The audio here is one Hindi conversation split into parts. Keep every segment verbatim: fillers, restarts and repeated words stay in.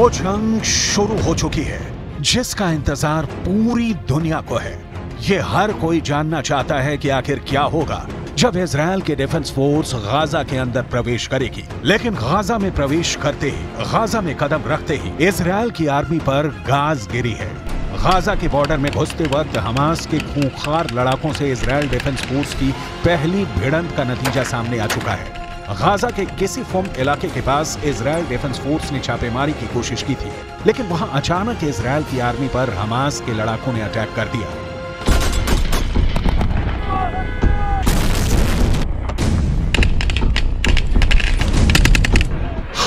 वो जंग शुरू हो चुकी है जिसका इंतजार पूरी दुनिया को है। ये हर कोई जानना चाहता है कि आखिर क्या होगा जब इजरायल के डिफेंस फोर्स गाजा के अंदर प्रवेश करेगी। लेकिन गाजा में प्रवेश करते ही, गाजा में कदम रखते ही इजरायल की आर्मी पर गाज गिरी है। गाजा के बॉर्डर में घुसते वक्त हमास के खूंखार लड़ाकों से इजरायल डिफेंस फोर्स की पहली भिड़ंत का नतीजा सामने आ चुका है। गाजा के किसी फोम इलाके के पास इजरायल डिफेंस फोर्स ने छापेमारी की कोशिश की थी, लेकिन वहां अचानक इजरायल की आर्मी पर हमास के लड़ाकों ने अटैक कर दिया।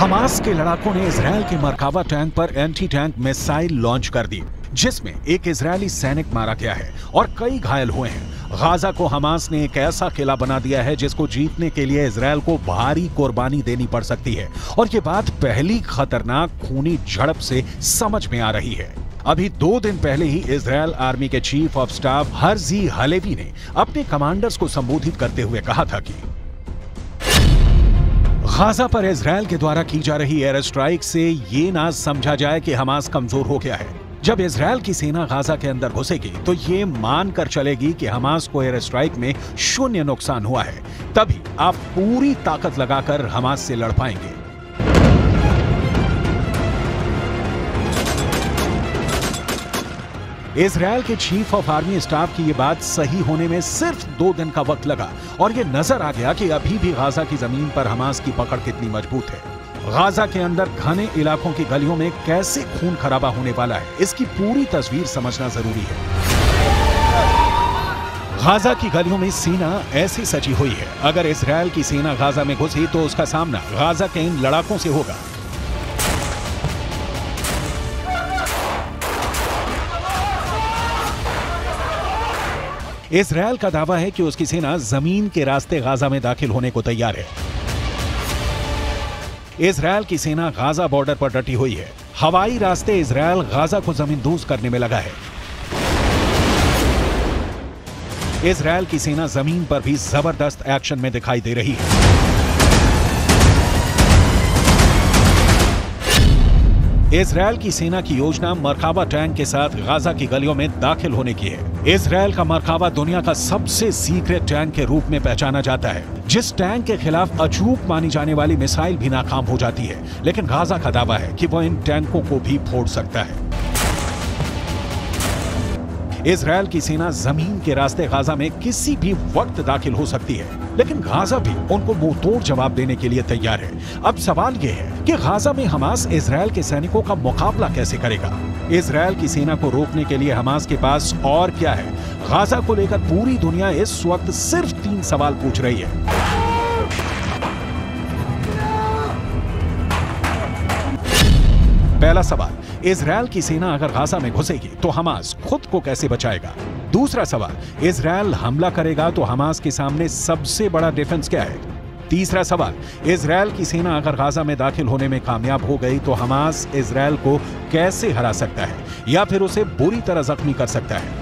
हमास के लड़ाकों ने इजरायल के मरकावा टैंक पर एंटी टैंक मिसाइल लॉन्च कर दी, जिसमें एक इजरायली सैनिक मारा गया है और कई घायल हुए हैं। गाजा को हमास ने एक ऐसा किला बना दिया है जिसको जीतने के लिए इजरायल को भारी कुर्बानी देनी पड़ सकती है, और ये बात पहली खतरनाक खूनी झड़प से समझ में आ रही है। अभी दो दिन पहले ही इजरायल आर्मी के chief of staff Herzi Halevi ने अपने कमांडर्स को संबोधित करते हुए कहा था कि गाजा पर इजरायल के द्वारा की जा रही एयर स्ट्राइक से ये ना समझा जाए कि हमास कमजोर हो गया है। जब इजरायल की सेना गाजा के अंदर घुसेगी तो ये मानकर चलेगी कि हमास को एयर स्ट्राइक में शून्य नुकसान हुआ है, तभी आप पूरी ताकत लगाकर हमास से लड़ पाएंगे। इजरायल के चीफ ऑफ आर्मी स्टाफ की ये बात सही होने में सिर्फ दो दिन का वक्त लगा, और ये नजर आ गया कि अभी भी गाजा की जमीन पर हमास की पकड़ कितनी मजबूत है। गाजा के अंदर घने इलाकों की गलियों में कैसे खून खराबा होने वाला है, इसकी पूरी तस्वीर समझना जरूरी है। गाजा की गलियों में सेना ऐसी सजी हुई है, अगर इजरायल की सेना गाजा में घुसी तो उसका सामना गाजा के इन लड़ाकों से होगा। इजरायल का दावा है कि उसकी सेना जमीन के रास्ते गाजा में दाखिल होने को तैयार है। इजरायल की सेना गाजा बॉर्डर पर डटी हुई है। हवाई रास्ते इजरायल गाजा को जमींदोज करने में लगा है। इजरायल की सेना जमीन पर भी जबरदस्त एक्शन में दिखाई दे रही है। इजरायल की सेना की योजना मरकावा टैंक के साथ गाजा की गलियों में दाखिल होने की है। इजरायल का मरकावा दुनिया का सबसे सीक्रेट टैंक के रूप में पहचाना जाता है, जिस टैंक के खिलाफ अचूक मानी जाने वाली मिसाइल भी नाकाम हो जाती है। लेकिन गाजा का दावा है कि वह इन टैंकों को भी फोड़ सकता है। इजरायल की सेना जमीन के रास्ते गाजा में किसी भी वक्त दाखिल हो सकती है, लेकिन गाजा भी उनको मुंहतोड़ जवाब देने के लिए तैयार है। अब सवाल यह है कि गाजा में हमास इजरायल के सैनिकों का मुकाबला कैसे करेगा। इजरायल की सेना को रोकने के लिए हमास के पास और क्या है। गाजा को लेकर पूरी दुनिया इस वक्त सिर्फ तीन सवाल पूछ रही है। पहला सवाल, इजरायल की सेना अगर गाजा में घुसेगी तो हमास खुद को कैसे बचाएगा। दूसरा सवाल, इजरायल हमला करेगा तो हमास के सामने सबसे बड़ा डिफेंस क्या है। तीसरा सवाल, इजरायल की सेना अगर गाजा में दाखिल होने में कामयाब हो गई तो हमास इजरायल को कैसे हरा सकता है या फिर उसे बुरी तरह जख्मी कर सकता है।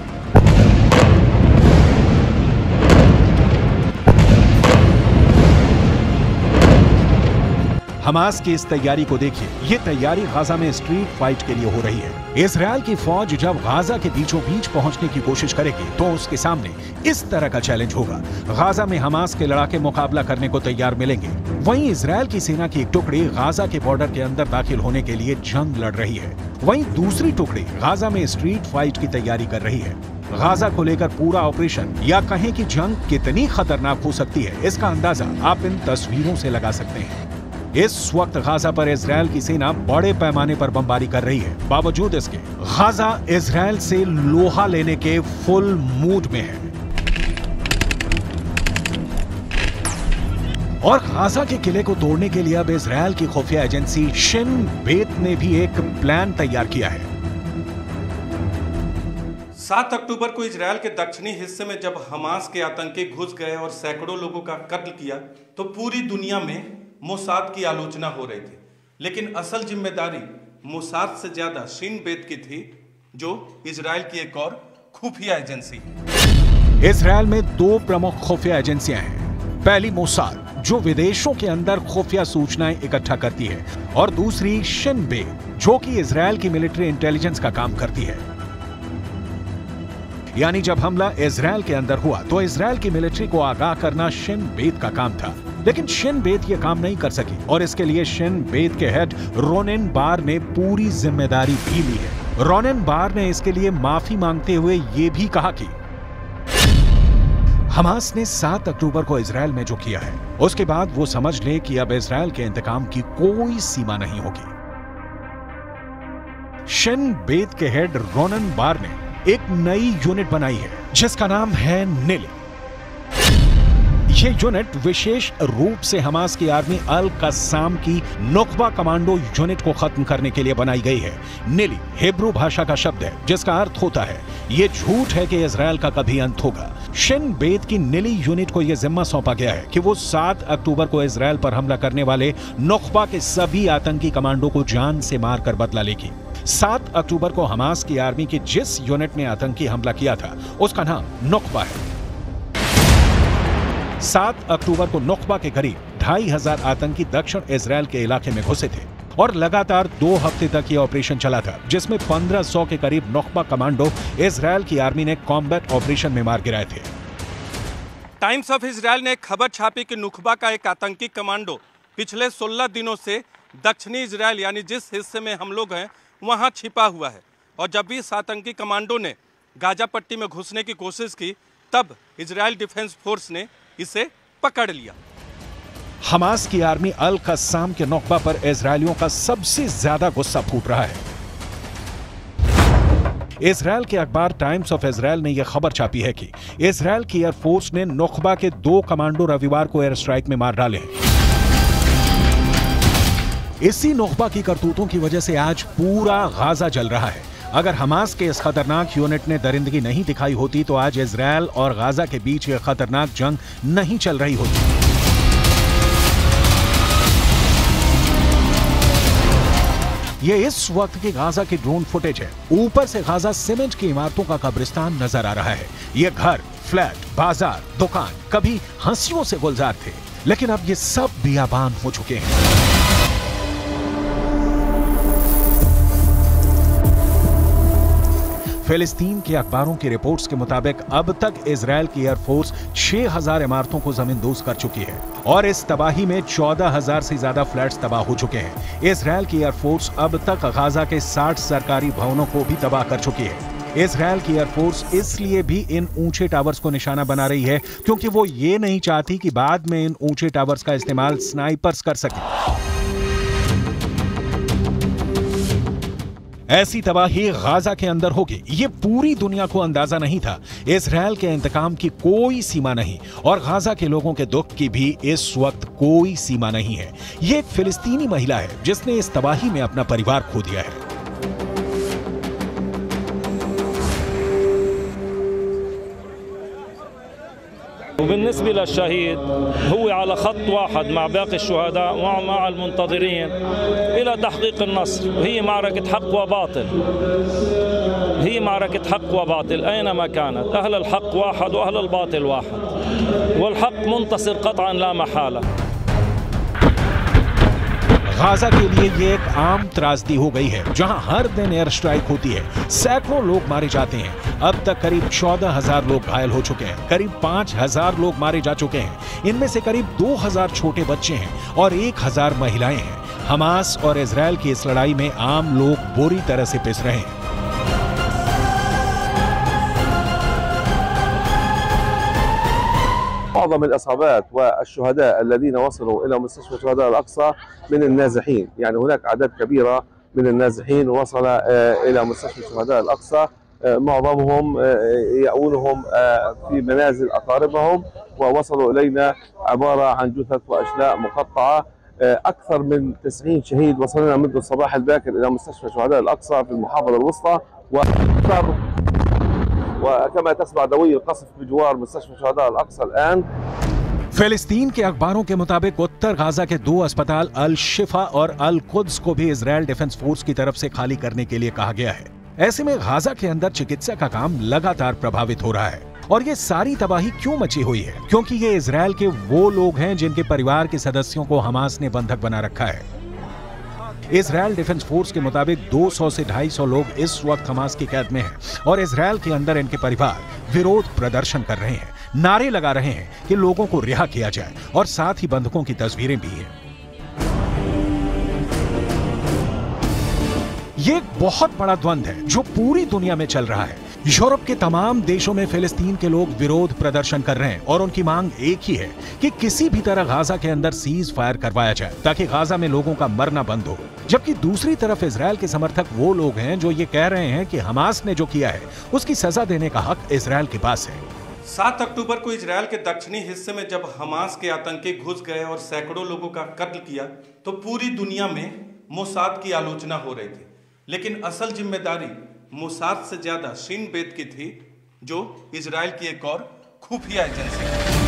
हमास की इस तैयारी को देखिए। ये तैयारी गाजा में स्ट्रीट फाइट के लिए हो रही है। इजरायल की फौज जब गाजा के बीचों बीच पहुंचने की कोशिश करेगी तो उसके सामने इस तरह का चैलेंज होगा। गाजा में हमास के लड़ाके मुकाबला करने को तैयार मिलेंगे, वहीं इजरायल की सेना की एक टुकड़ी गाजा के बॉर्डर के अंदर दाखिल होने के लिए जंग लड़ रही है, वहीं दूसरी टुकड़ी गाजा में स्ट्रीट फाइट की तैयारी कर रही है। गाजा को लेकर पूरा ऑपरेशन या कहें कि जंग कितनी खतरनाक हो सकती है, इसका अंदाजा आप इन तस्वीरों से लगा सकते हैं। इस वक्त गाजा पर इजरायल की सेना बड़े पैमाने पर बमबारी कर रही है। बावजूद इसके गाजा इजरायल से लोहा लेने के फुल मूड में है, और गाजा के किले को तोड़ने के लिए अब इजरायल की खुफिया एजेंसी शिन बेत ने भी एक प्लान तैयार किया है। सात अक्टूबर को इजरायल के दक्षिणी हिस्से में जब हमास के आतंकी घुस गए और सैकड़ों लोगों का कत्ल किया तो पूरी दुनिया में मोसाद की आलोचना हो रही थी, लेकिन असल जिम्मेदारी मोसाद से ज्यादा शिन बेत की थी, जो इजरायल की एक और खुफिया एजेंसी है। इजरायल में दो प्रमुख खुफिया एजेंसियां हैं। पहली मोसाद, जो विदेशों के अंदर खुफिया सूचनाएं इकट्ठा करती है, और दूसरी शिन बेत, जो कि इजरायल की मिलिट्री इंटेलिजेंस का काम करती है। यानी जब हमला इजरायल के अंदर हुआ तो इजरायल की मिलिट्री को आगाह करना शिन बेत का काम था, लेकिन शिन बेत यह काम नहीं कर सकी और इसके लिए शिन बेत के हेड रोनन बार ने पूरी जिम्मेदारी भी ली है। रोनन बार ने इसके लिए माफी मांगते हुए यह भी कहा कि हमास ने सात अक्टूबर को इजरायल में जो किया है उसके बाद वो समझ ले कि अब इजरायल के इंतकाम की कोई सीमा नहीं होगी। शिन बेत के हेड रोनन बार ने एक नई यूनिट बनाई है जिसका नाम है निल। यह यूनिट विशेष रूप से हमास की आर्मी अल कस्साम की नुख्बा कमांडो यूनिट को खत्म करने के लिए बनाई गई है। निली हिब्रू भाषा का शब्द है जिसका अर्थ होता है यह झूठ है कि इजरायल का कभी अंत होगा। शिन बेत की निली यूनिट को यह जिम्मा सौंपा गया है कि वो सात अक्टूबर को इजरायल पर हमला करने वाले नुख्बा के सभी आतंकी कमांडो को जान से मारकर बदला लेगी। सात अक्टूबर को हमास की आर्मी की जिस यूनिट ने आतंकी हमला किया था उसका नाम नुख्बा है। सात अक्टूबर को नुख्बा के करीब ढाई हजार आतंकी दक्षिण इजरायल के इलाके में घुसे थे और लगातार दो हफ्ते तक ये ऑपरेशन चला था जिसमें पंद्रह सौ के करीब नुख्बा कमांडो इजरायल की आर्मी ने कॉम्बैट ऑपरेशन में मार गिराए थे। टाइम्स ऑफ इजरायल ने खबर छापी कि नुख्बा का एक आतंकी कमांडो पिछले सोलह दिनों से दक्षिणी इजरायल यानी जिस हिस्से में हम लोग हैं वहाँ छिपा हुआ है और जब भी इस आतंकी कमांडो ने गाजा पट्टी में घुसने की कोशिश की तब इजरायल डिफेंस फोर्स ने इसे पकड़ लिया। हमास की आर्मी अल कस्साम के नुख्बा पर इजरायलियों का सबसे ज्यादा गुस्सा फूट रहा है। इजरायल के अखबार टाइम्स ऑफ इजरायल ने यह खबर छापी है कि इजरायल की एयरफोर्स ने नुख्बा के दो कमांडो रविवार को एयर स्ट्राइक में मार डाले। इसी नुख्बा की करतूतों की वजह से आज पूरा गाजा जल रहा है। अगर हमास के इस खतरनाक यूनिट ने दरिंदगी नहीं दिखाई होती तो आज इजरायल और गाजा के बीच यह खतरनाक जंग नहीं चल रही होती। यह इस वक्त की गाजा की ड्रोन फुटेज है। ऊपर से गाजा सीमेंट की इमारतों का कब्रिस्तान नजर आ रहा है। ये घर, फ्लैट, बाजार, दुकान कभी हंसियों से गुलजार थे, लेकिन अब ये सब बियाबान हो चुके हैं। फिलिस्तीन के अखबारों की रिपोर्ट्स के मुताबिक अब तक इजरायल की एयरफोर्स छह हजार इमारतों को जमींदोज कर चुकी है और इस तबाही में चौदह हजार से ज्यादा फ्लैट्स तबाह हो चुके हैं। इजरायल की एयरफोर्स अब तक गाजा के साठ सरकारी भवनों को भी तबाह कर चुकी है। इजरायल की एयरफोर्स इसलिए भी इन ऊंचे टावर्स को निशाना बना रही है क्योंकि वो ये नहीं चाहती कि बाद में इन ऊंचे टावर्स का इस्तेमाल स्नाइपर्स कर सके। ऐसी तबाही गाजा के अंदर होगी ये पूरी दुनिया को अंदाजा नहीं था। इजरायल के इंतकाम की कोई सीमा नहीं और गाजा के लोगों के दुख की भी इस वक्त कोई सीमा नहीं है। ये एक फिलिस्तीनी महिला है जिसने इस तबाही में अपना परिवार खो दिया है। وبالنسبة للشهيد هو على خط واحد مع باقي الشهداء ومع المنتظرين إلى تحقيق النصر، وهي معركة حق وباطل. هي معركة حق وباطل أينما كانت، أهل الحق واحد وأهل الباطل واحد. والحق منتصر قطعا لا محالة. गाजा के लिए ये एक आम त्रासदी हो गई है जहां हर दिन एयर स्ट्राइक होती है। सैकड़ों लोग मारे जाते हैं। अब तक करीब चौदह हजार लोग घायल हो चुके हैं, करीब पाँच हजार लोग मारे जा चुके हैं। इनमें से करीब दो हजार छोटे बच्चे हैं और एक हजार महिलाएं हैं। हमास और इजरायल की इस लड़ाई में आम लोग बुरी तरह से पिस रहे हैं। معظم الإصابات والشهداء الذين وصلوا إلى مستشفى شهداء الأقصى من النازحين، يعني هناك أعداد كبيرة من النازحين وصل إلى مستشفى شهداء الأقصى، معظمهم يأونهم في منازل أقاربهم ووصلوا إلينا عبارة عن جثث وأشلاء مقطعة، أكثر من تسعين شهيد وصلنا منذ الصباح الباكر إلى مستشفى شهداء الأقصى في المحافظة الوسطى وأكثر وكما تسمع دوي القصف بجوار مستشفى شهداء الأقصى الآن. फिलिस्तीन के अखबारों के मुताबिक उत्तर गाजा के दो अस्पताल अल शिफा और अल कुद्स को भी इजरायल डिफेंस फोर्स की तरफ से खाली करने के लिए कहा गया है। ऐसे में गाजा के अंदर चिकित्सा का काम लगातार प्रभावित हो रहा है और ये सारी तबाही क्यों मची हुई है क्योंकि ये इजरायल के वो लोग हैं जिनके परिवार के सदस्यों को हमास ने बंधक बना रखा है। इसराइल डिफेंस फोर्स के मुताबिक दो सौ से ढाई सौ लोग इस वक्त हमास की कैद में हैं और इसराइल के अंदर इनके परिवार विरोध प्रदर्शन कर रहे हैं, नारे लगा रहे हैं कि लोगों को रिहा किया जाए और साथ ही बंधकों की तस्वीरें भी हैं। ये बहुत बड़ा द्वंद्व है जो पूरी दुनिया में चल रहा है। यूरोप के तमाम देशों में फिलिस्तीन के लोग विरोध प्रदर्शन कर रहे हैं और उनकी मांग एक ही है कि किसी भी तरह गाजा के अंदर सीज फायर करवाया जाए ताकि गाजा में लोगों का मरना बंद हो। जबकि दूसरी तरफ इसराइल के समर्थक वो लोग हैं जो ये कह रहे हैं कि हमास ने जो किया है उसकी सजा देने का हक इसराइल के पास है। सात अक्टूबर को इसराइल के दक्षिणी हिस्से में जब हमास के आतंकी घुस गए और सैकड़ों लोगों का कत्ल किया तो पूरी दुनिया में मोसाद की आलोचना हो रही थी, लेकिन असल जिम्मेदारी मोसाद से ज्यादा शिन बेत की थी जो इजराइल की एक और खुफिया एजेंसी है।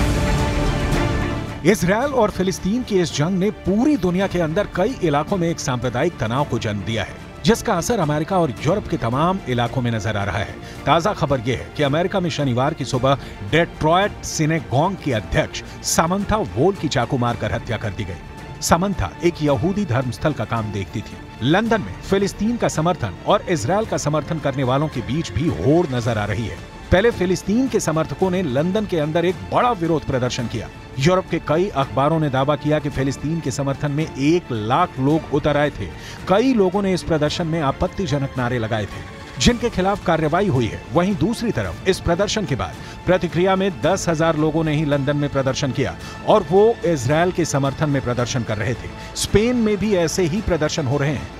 इजराइल और फिलिस्तीन की इस जंग ने पूरी दुनिया के अंदर कई इलाकों में एक सांप्रदायिक तनाव को जन्म दिया है जिसका असर अमेरिका और यूरोप के तमाम इलाकों में नजर आ रहा है। ताजा खबर यह है कि अमेरिका में शनिवार की सुबह डेट्रॉयट सिनेगॉग की अध्यक्ष सामंथा वोल की चाकू मारकर हत्या कर दी गई। सामंथा एक यहूदी धर्मस्थल का काम देखती थी। लंदन में फिलिस्तीन का समर्थन और इजरायल का समर्थन करने वालों के बीच भी होड़ नजर आ रही है। पहले फिलिस्तीन के समर्थकों ने लंदन के अंदर एक बड़ा विरोध प्रदर्शन किया। यूरोप के कई अखबारों ने दावा किया कि फिलिस्तीन के समर्थन में एक लाख लोग उतर आए थे। कई लोगों ने इस प्रदर्शन में आपत्तिजनक नारे लगाए थे जिनके खिलाफ कार्रवाई हुई है। वहीं दूसरी तरफ इस प्रदर्शन के बाद प्रतिक्रिया में दस हजार लोगों ने ही लंदन में प्रदर्शन किया और वो इजरायल के समर्थन में प्रदर्शन कर रहे थे। स्पेन में भी ऐसे ही प्रदर्शन हो रहे हैं।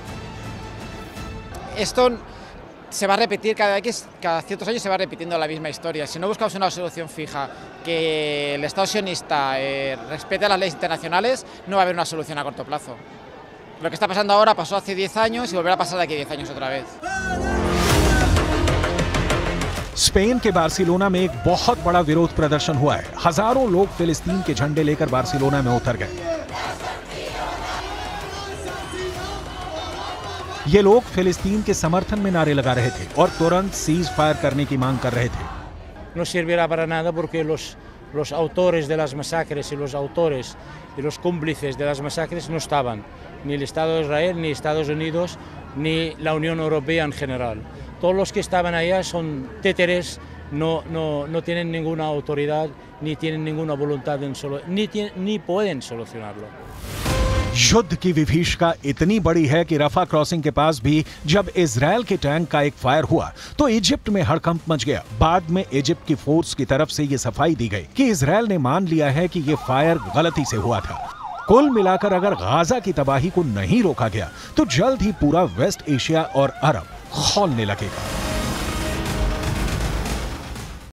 Esto se va a repetir cada X, cada ciertos años se va repitiendo la misma historia. Si no buscamos una solución fija que el Estado sionista eh, respete las leyes internacionales, no va a haber una solución a corto plazo. Lo que está pasando ahora pasó hace diez años y volverá a pasar de aquí diez años otra vez. Spain के बार्सिलोना में एक बहुत बड़ा विरोध प्रदर्शन हुआ है। हजारों लोग फिलिस्तीन के झंडे लेकर बार्सिलोना में उतर गए। ये लोग फिलिस्तीन के समर्थन में नारे लगा रहे थे और तुरंत सीज फायर करने की मांग कर रहे थे। Todos los que estaban allá son téteres, no, no, no tienen ninguna autoridad, ni tienen ninguna voluntad, en solo, ni, ni pueden solucionarlo. युद्ध की विभीषिका इतनी बड़ी है कि रफा क्रॉसिंग के पास भी जब इजरायल के टैंक का एक फायर हुआ तो इजिप्ट में हड़कंप मच गया। बाद में इजिप्ट की फोर्स की तरफ से ये सफाई दी गई कि इजरायल ने मान लिया है कि ये फायर गलती से हुआ था। कुल मिलाकर अगर गाजा की तबाही को नहीं रोका गया तो जल्द ही पूरा वेस्ट एशिया और अरब खौलने लगेगा।